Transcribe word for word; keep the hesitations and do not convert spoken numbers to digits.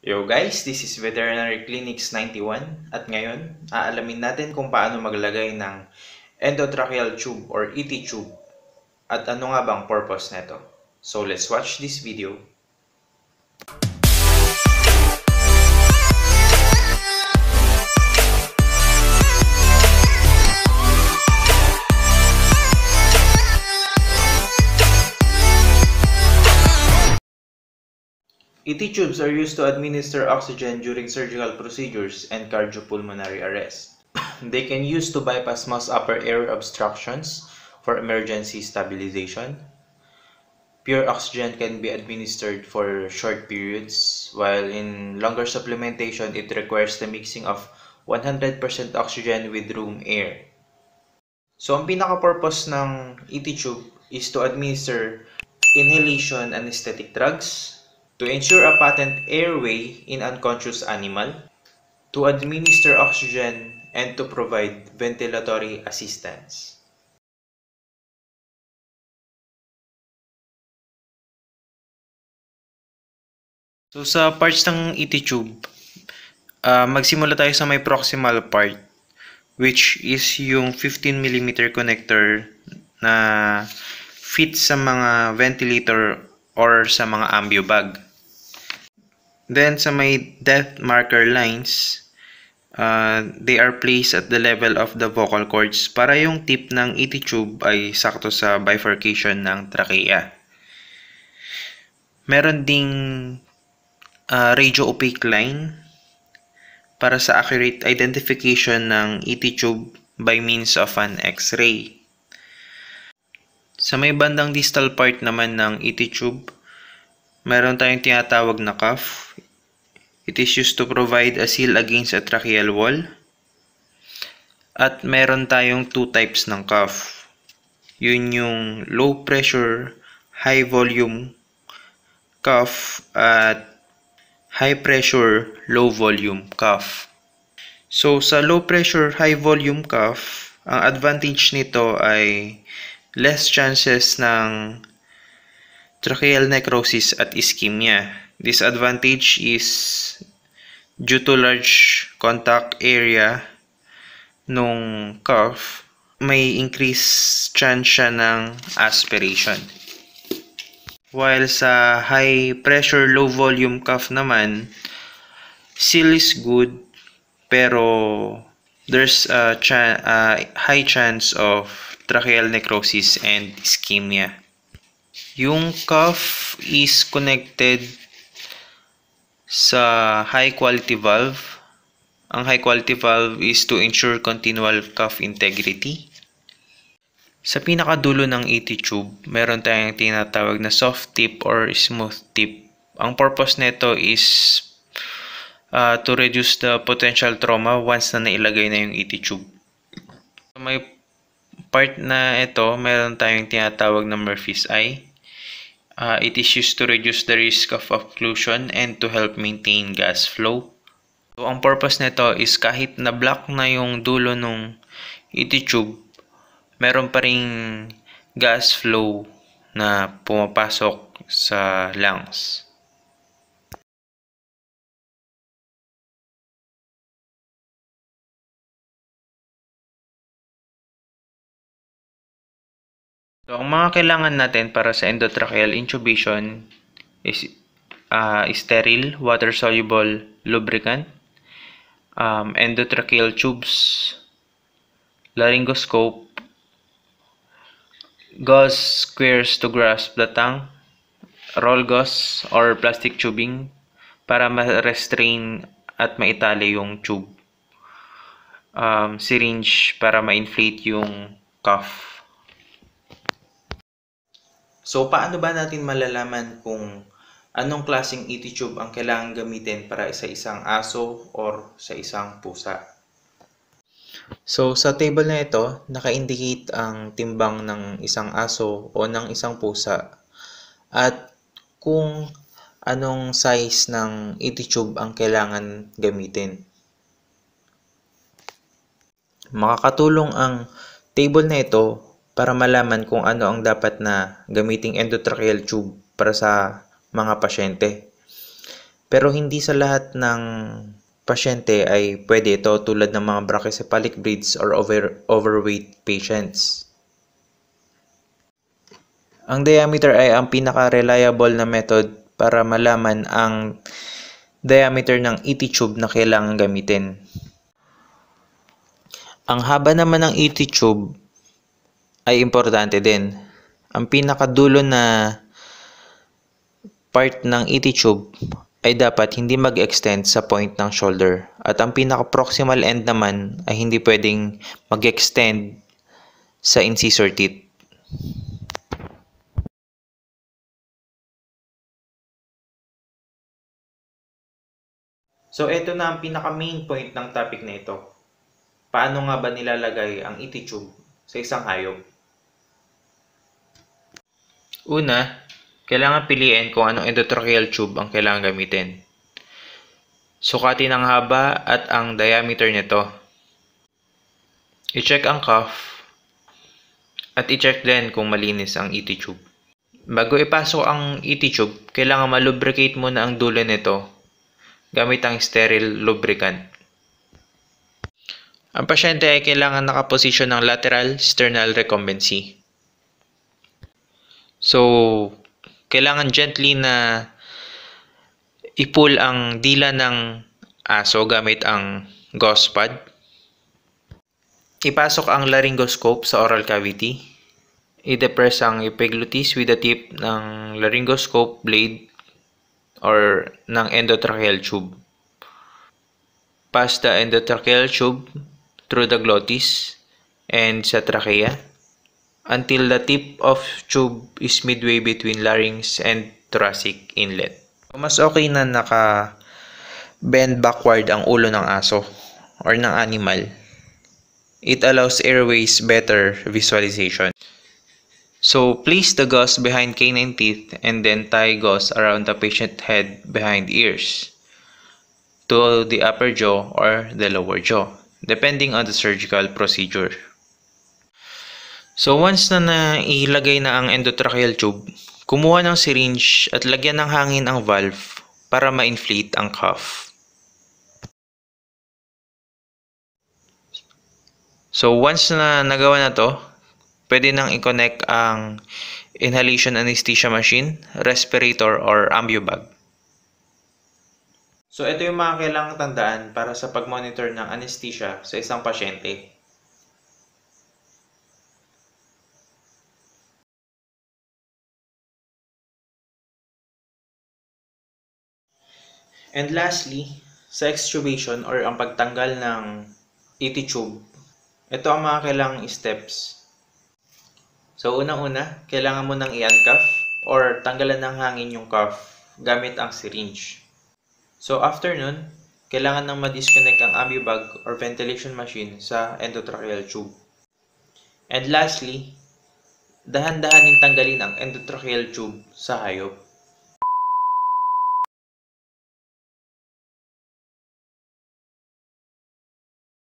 Yo guys, this is Veterinary Clinics ninety-one at ngayon, aalamin natin kung paano maglagay ng endotracheal tube or E T tube at ano nga bang purpose nito. So let's watch this video. E T tubes are used to administer oxygen during surgical procedures and cardiopulmonary arrest. They can be used to bypass most upper air obstructions for emergency stabilization. Pure oxygen can be administered for short periods, while in longer supplementation, it requires the mixing of one hundred percent oxygen with room air. So, ang pinaka-purpose ng E T tube is to administer inhalation anesthetic drugs, to ensure a patent airway in unconscious animal, to administer oxygen, and to provide ventilatory assistance. So sa parts ng E T tube, uh, magsimula tayo sa may proximal part, which is yung fifteen millimeter connector na fit sa mga ventilator or sa mga ambio bag. Then, sa may depth marker lines, uh, they are placed at the level of the vocal cords para yung tip ng E T tube ay sakto sa bifurcation ng trachea. Meron ding uh, radio-opaque line para sa accurate identification ng E T tube by means of an X-ray. Sa may bandang distal part naman ng E T tube, meron tayong tinatawag na cuff. It is used to provide a seal against a tracheal wall. At meron tayong two types ng cuff. Yun yung low pressure, high volume cuff at high pressure, low volume cuff. So sa low pressure, high volume cuff, ang advantage nito ay less chances ng tracheal necrosis at ischemia. Disadvantage is due to large contact area nung cuff, may increased chance siya ng aspiration. While sa high pressure, low volume cuff naman, seal is good pero there's a chan uh, high chance of tracheal necrosis and ischemia. Yung cuff is connected sa high-quality valve. Ang high-quality valve is to ensure continual cuff integrity. Sa pinakadulo ng E T tube, meron tayong tinatawag na soft tip or smooth tip. Ang purpose nito is uh, to reduce the potential trauma once na nailagay na yung E T tube. May part na ito, meron tayong tinatawag na Murphy's eye. Uh, it is used to reduce the risk of occlusion and to help maintain gas flow. So, ang purpose nito is kahit na black na yung dulo ng E T tube, meron pa ring gas flow na pumapasok sa lungs. So, ang mga kailangan natin para sa endotracheal intubation is uh, sterile, water-soluble lubricant, um, endotracheal tubes, laryngoscope, gauze squares to grasp the tongue, roll gauze or plastic tubing para ma-restrain at maitali yung tube, um, syringe para ma-inflate yung cuff. So, paano ba natin malalaman kung anong klaseng E T tube ang kailangan gamitin para sa isang aso or sa isang pusa? So, sa table na ito, naka-indicate ang timbang ng isang aso o ng isang pusa at kung anong size ng E T tube ang kailangan gamitin. Makakatulong ang table na ito para malaman kung ano ang dapat na gamiting endotracheal tube para sa mga pasyente. Pero hindi sa lahat ng pasyente ay pwede ito, tulad ng mga brachycephalic breeds or over, overweight patients. Ang diameter ay ang pinaka-reliable na method para malaman ang diameter ng E T tube na kailangan gamitin. Ang haba naman ng E T tube ay importante din. Ang pinakadulo na part ng E T tube ay dapat hindi mag-extend sa point ng shoulder. At ang pinaka-proximal end naman ay hindi pwedeng mag-extend sa incisor teeth. So, ito na ang pinaka-main point ng topic na ito. Paano nga ba nilalagay ang E T tube sa isang hayop? Una, kailangan piliin kung anong endotracheal tube ang kailangan gamitin. Sukatin ang haba at ang diameter nito. I-check ang cuff at i-check din kung malinis ang E T tube. Bago ipasok ang E T tube, kailangan malubricate muna ang dulo nito gamit ang sterile lubricant. Ang pasyente ay kailangan nakaposisyon ng lateral-sternal recumbency. So, kailangan gently na i-pull ang dila ng aso gamit ang gauze pad. Ipasok ang laryngoscope sa oral cavity. I-depress ang epiglottis with the tip ng laryngoscope blade or ng endotracheal tube. Pass the endotracheal tube through the glottis and sa trachea until the tip of tube is midway between larynx and thoracic inlet. Mas okay na naka-bend backward ang ulo ng aso or ng animal. It allows airways better visualization. So, place the gauze behind canine teeth and then tie gauze around the patient head behind ears to the upper jaw or the lower jaw, depending on the surgical procedure. So, once na nailagay na ang endotracheal tube, kumuha ng syringe at lagyan ng hangin ang valve para ma-inflate ang cuff. So, once na nagawa na to, pwede nang i-connect ang inhalation anesthesia machine, respirator, or ambubag. So, ito yung mga kailangang tandaan para sa pag-monitor ng anesthesia sa isang pasyente. And lastly, sa extubation or ang pagtanggal ng E T tube, ito ang mga kailangang steps. So, unang-una, kailangan mo nang i-uncuff or tanggalan ng hangin yung cuff gamit ang syringe. So, after nun, kailangan nang ma-disconnect ang ambubag or ventilation machine sa endotracheal tube. And lastly, dahan-dahanin tanggalin ang endotracheal tube sa hayop.